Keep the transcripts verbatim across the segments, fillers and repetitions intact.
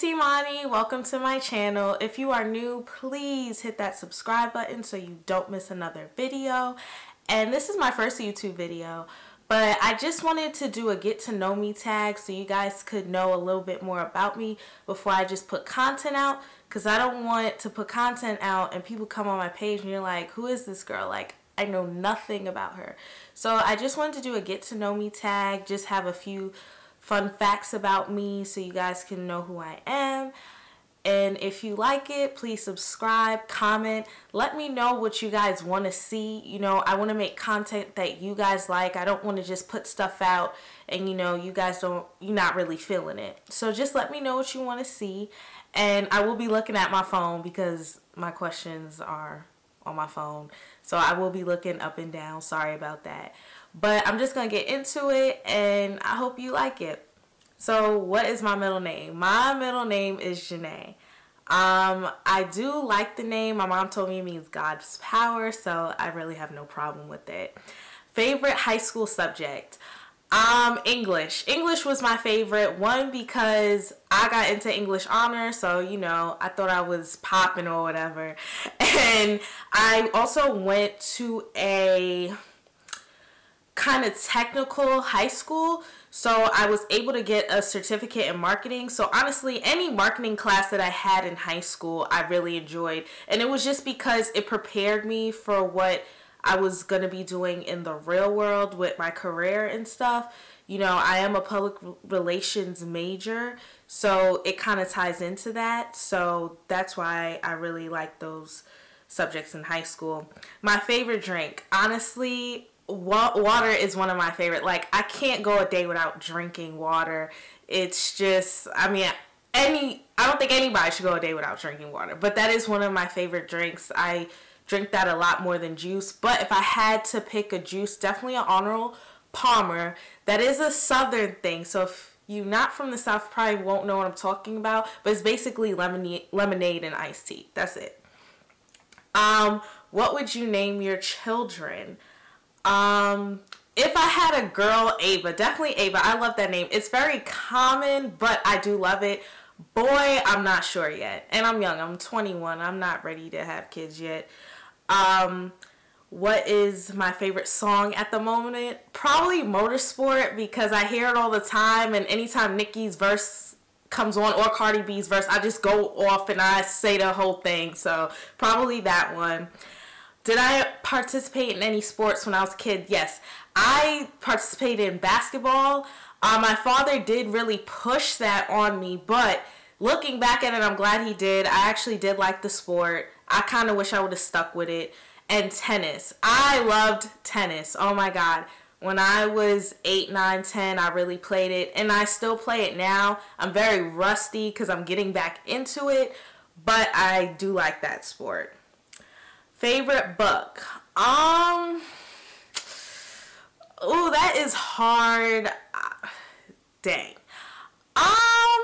It's Imani. Welcome to my channel. If you are new, please hit that subscribe button so you don't miss another video. And this is my first YouTube video, but I just wanted to do a get to know me tag so you guys could know a little bit more about me before I just put content out, because I don't want to put content out and people come on my page and you're like, who is this girl? Like, I know nothing about her. So I just wanted to do a get to know me tag, just have a few fun facts about me so you guys can know who I am. And if you like it, please subscribe, comment, let me know what you guys want to see. You know, I want to make content that you guys like. I don't want to just put stuff out and, you know, you guys don't, you're not really feeling it. So just let me know what you want to see. And I will be looking at my phone because my questions are on my phone. So I will be looking up and down. Sorry about that. But I'm just going to get into it, and I hope you like it. So what is my middle name? My middle name is Janae. Um, I do like the name. My mom told me it means God's power, so I really have no problem with it. Favorite high school subject? Um, English. English was my favorite. One, because I got into English honor, so, you know, I thought I was popping or whatever. And I also went to a kind of technical high school, so I was able to get a certificate in marketing. So honestly, any marketing class that I had in high school I really enjoyed, and it was just because it prepared me for what I was going to be doing in the real world with my career and stuff. You know, I am a public relations major, so it kind of ties into that. So that's why I really like those subjects in high school. My favorite drink, honestly, water is one of my favorite. Like, I can't go a day without drinking water. It's just, I mean, any, I don't think anybody should go a day without drinking water, but that is one of my favorite drinks. I drink that a lot more than juice, but if I had to pick a juice, definitely an Arnold Palmer. That is a southern thing, so if you're not from the South, probably won't know what I'm talking about, but it's basically lemonade, lemonade and iced tea. That's it. Um, what would you name your children? Um, if I had a girl, Ava. Definitely Ava. I love that name. It's very common, but I do love it. Boy, I'm not sure yet. And I'm young. I'm twenty-one. I'm not ready to have kids yet. Um, what is my favorite song at the moment? Probably Motorsport, because I hear it all the time. And anytime Nicki's verse comes on or Cardi B's verse, I just go off and I say the whole thing. So probably that one. Did I participate in any sports when I was a kid? Yes. I participated in basketball. Uh, my father did really push that on me, but looking back at it, I'm glad he did. I actually did like the sport. I kind of wish I would have stuck with it. And tennis. I loved tennis. Oh my God. When I was eight, nine, ten, I really played it, and I still play it now. I'm very rusty because I'm getting back into it, but I do like that sport. Favorite book? Um, oh, that is hard. Dang. Um,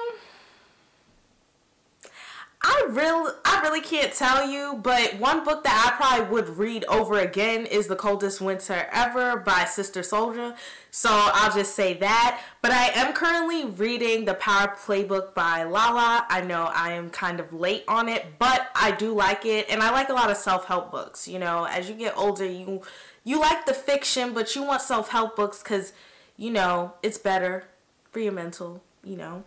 I really, I really can't tell you, but one book that I probably would read over again is The Coldest Winter Ever by Sister Soulja, so I'll just say that. But I am currently reading The Power Playbook by Lala. I know I am kind of late on it, but I do like it, and I like a lot of self-help books. You know, as you get older, you, you like the fiction, but you want self-help books because, you know, it's better for your mental, you know.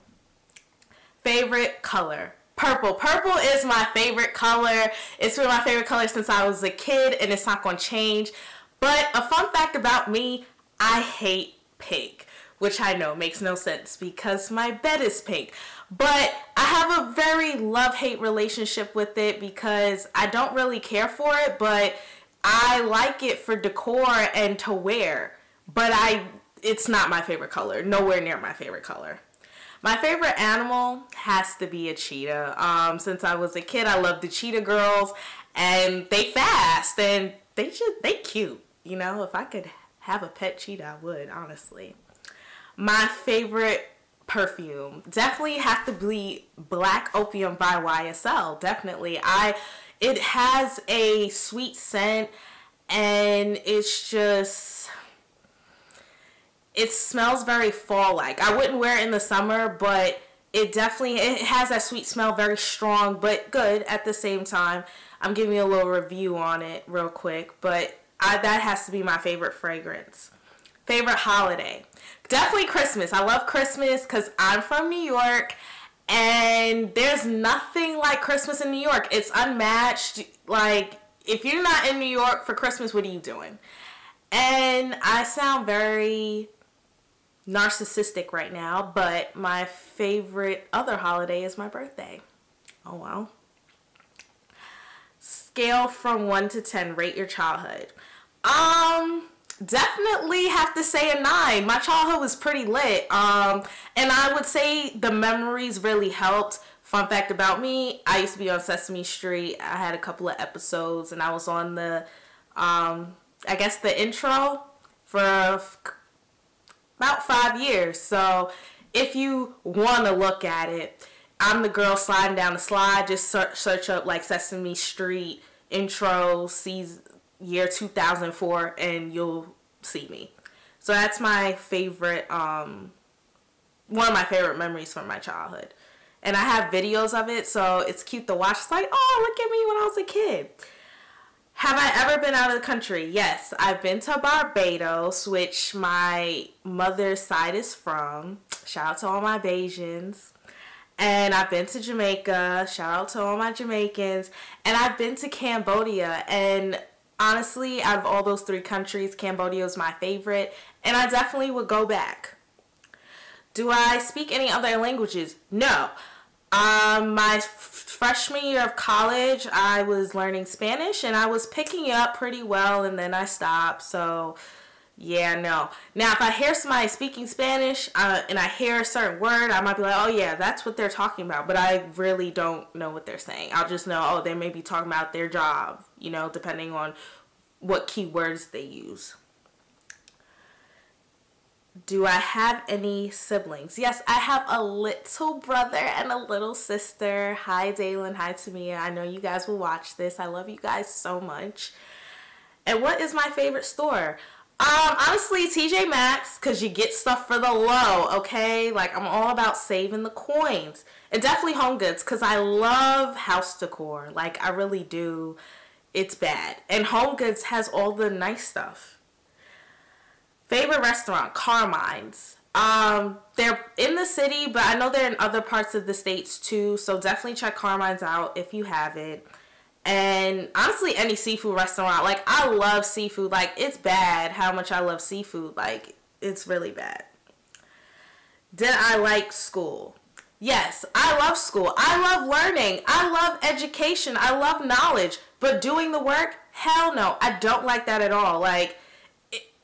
Favorite color? Purple. Purple is my favorite color. It's been my favorite color since I was a kid, and it's not going to change. But a fun fact about me, I hate pink, which I know makes no sense because my bed is pink. But I have a very love-hate relationship with it because I don't really care for it, but I like it for decor and to wear. But I, it's not my favorite color. Nowhere near my favorite color. My favorite animal has to be a cheetah. Um, since I was a kid, I loved the cheetah girls, and they fast, and they just, they cute. You know, if I could have a pet cheetah, I would, honestly. My favorite perfume definitely has to be Black Opium by Y S L. Definitely. I, it has a sweet scent, and it's just, it smells very fall-like. I wouldn't wear it in the summer, but it definitely it has that sweet smell, very strong, but good at the same time. I'm giving you a little review on it real quick, but I, that has to be my favorite fragrance. Favorite holiday? Definitely Christmas. I love Christmas because I'm from New York, and there's nothing like Christmas in New York. It's unmatched. Like, if you're not in New York for Christmas, what are you doing? And I sound very narcissistic right now, but my favorite other holiday is my birthday. Oh, wow. Scale from one to ten, rate your childhood. Um, definitely have to say a nine. My childhood was pretty lit. Um, and I would say the memories really helped. Fun fact about me, I used to be on Sesame Street. I had a couple of episodes, and I was on the, um, I guess the intro for about five years. So if you want to look at it, I'm the girl sliding down the slide. Just search, search up like Sesame Street intro season year two thousand four and you'll see me. So that's my favorite, um, one of my favorite memories from my childhood. And I have videos of it, so it's cute to watch. It's like, oh, look at me when I was a kid. Have I ever been out of the country? Yes, I've been to Barbados, which my mother's side is from. Shout out to all my Bajans. And I've been to Jamaica. Shout out to all my Jamaicans. And I've been to Cambodia. And honestly, out of all those three countries, Cambodia is my favorite. And I definitely would go back. Do I speak any other languages? No. Um, my freshman year of college, I was learning Spanish, and I was picking it up pretty well, and then I stopped. So, yeah, no. Now, if I hear somebody speaking Spanish uh, and I hear a certain word, I might be like, oh, yeah, that's what they're talking about. But I really don't know what they're saying. I'll just know, oh, they may be talking about their job, you know, depending on what keywords they use. Do I have any siblings? Yes, I have a little brother and a little sister. Hi, Daylin. Hi, Tamiya. I know you guys will watch this. I love you guys so much. And what is my favorite store? Um, honestly, T J Maxx, because you get stuff for the low, okay? Like, I'm all about saving the coins. And definitely HomeGoods, because I love house decor. Like, I really do. It's bad. And HomeGoods has all the nice stuff. Favorite restaurant, Carmine's. Um, they're in the city, but I know they're in other parts of the states too, so definitely check Carmine's out if you haven't. And honestly, any seafood restaurant. Like, I love seafood. Like, it's bad how much I love seafood. Like, it's really bad. Did I like school? Yes, I love school. I love learning. I love education. I love knowledge. But doing the work? Hell no. I don't like that at all. Like,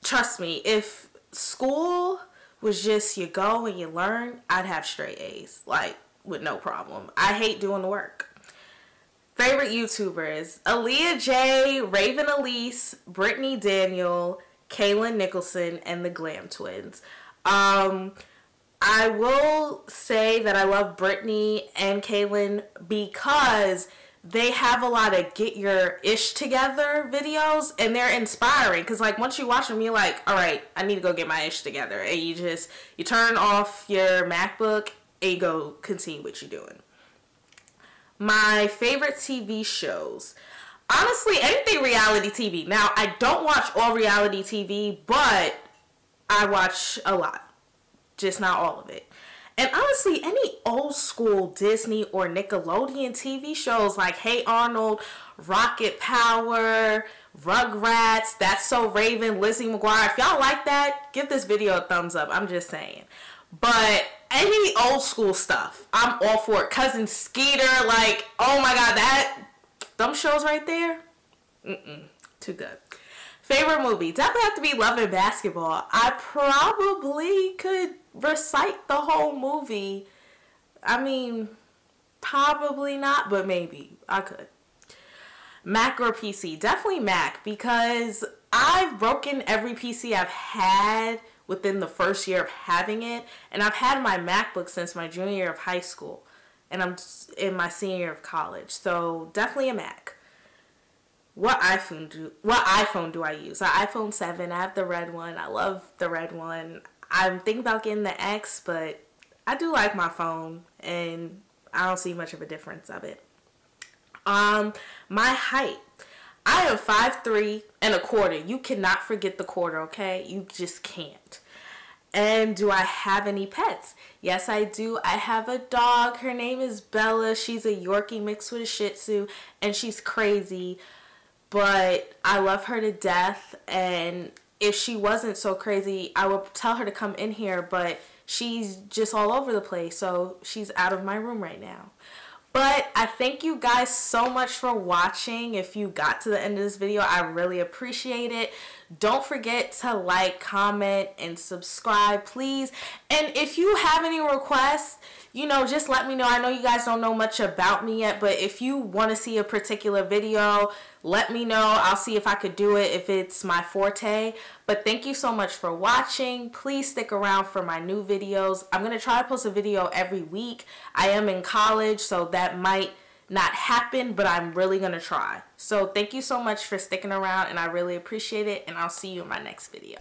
trust me, if school was just you go and you learn, I'd have straight A's, like, with no problem. I hate doing the work. Favorite YouTubers, Aaliyah J, Raven Elise, Brittany Daniel, Kaylin Nicholson, and the Glam Twins. Um, I will say that I love Brittany and Kaylin because they have a lot of get your ish together videos, and they're inspiring because, like, once you watch them, you're like, all right, I need to go get my ish together. And you just, you turn off your MacBook and you go continue what you're doing. My favorite T V shows. Honestly, anything reality T V. Now, I don't watch all reality T V, but I watch a lot. Just not all of it. And honestly, any old school Disney or Nickelodeon T V shows like Hey Arnold, Rocket Power, Rugrats, That's So Raven, Lizzie McGuire. If y'all like that, give this video a thumbs up. I'm just saying. But any old school stuff, I'm all for it. Cousin Skeeter, like, oh my God, that, them shows right there, mm-mm, too good. Favorite movie? Definitely have to be Love and Basketball. I probably could recite the whole movie. I mean, probably not, but maybe I could. Mac or P C? Definitely Mac, because I've broken every P C I've had within the first year of having it, and I've had my MacBook since my junior year of high school, and I'm in my senior year of college, so definitely a Mac. What iPhone do what iPhone do I use? An iPhone seven. I have the red one. I love the red one. I'm thinking about getting the X, but I do like my phone, and I don't see much of a difference of it. Um, my height. I am five three and a quarter. You cannot forget the quarter, okay? You just can't. And do I have any pets? Yes, I do. I have a dog. Her name is Bella. She's a Yorkie mixed with a Shih Tzu, and she's crazy. But I love her to death, and if she wasn't so crazy, I would tell her to come in here, but she's just all over the place, so she's out of my room right now. But I thank you guys so much for watching. If you got to the end of this video, I really appreciate it. Don't forget to like, comment, and subscribe, please. And if you have any requests, you know, just let me know. I know you guys don't know much about me yet, but if you want to see a particular video, let me know. I'll see if I could do it, if it's my forte. But thank you so much for watching. Please stick around for my new videos. I'm going to try to post a video every week. I am in college, so that might not happen, but I'm really going to try. So thank you so much for sticking around, and I really appreciate it, and I'll see you in my next video.